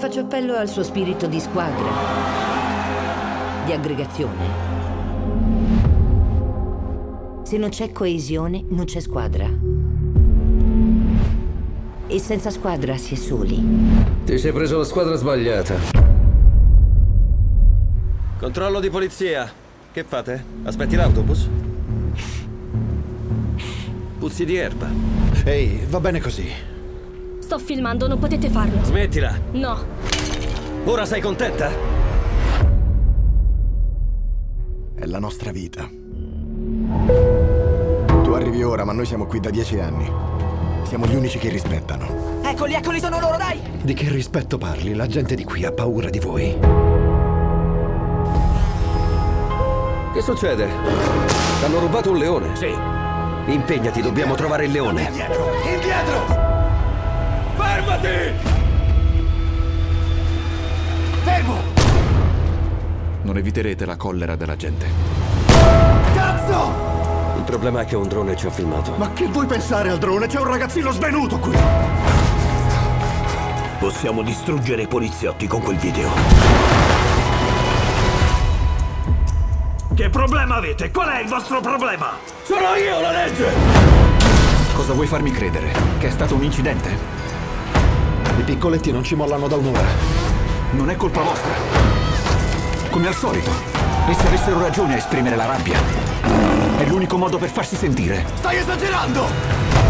Faccio appello al suo spirito di squadra, di aggregazione. Se non c'è coesione, non c'è squadra. E senza squadra si è soli. Ti sei preso la squadra sbagliata. Controllo di polizia. Che fate? Aspetti l'autobus? Puzzi di erba. Ehi, va bene così. Sto filmando, non potete farlo. Smettila. No. Ora sei contenta? È la nostra vita. Tu arrivi ora, ma noi siamo qui da 10 anni. Siamo gli unici che rispettano. Eccoli, eccoli, sono loro, dai! Di che rispetto parli? La gente di qui ha paura di voi. Che succede? T'hanno rubato un leone. Sì. Impegnati, dobbiamo trovare il leone. Indietro! Indietro! Fermati! Fermo! Non eviterete la collera della gente. Cazzo! Il problema è che un drone ci ha filmato. Ma che vuoi pensare al drone? C'è un ragazzino svenuto qui! Possiamo distruggere i poliziotti con quel video. Che problema avete? Qual è il vostro problema? Sono io la legge! Cosa vuoi farmi credere? Che è stato un incidente? I piccoletti non ci mollano da un'ora. Non è colpa vostra. Come al solito. E se avessero ragione a esprimere la rabbia? È l'unico modo per farsi sentire. Stai esagerando!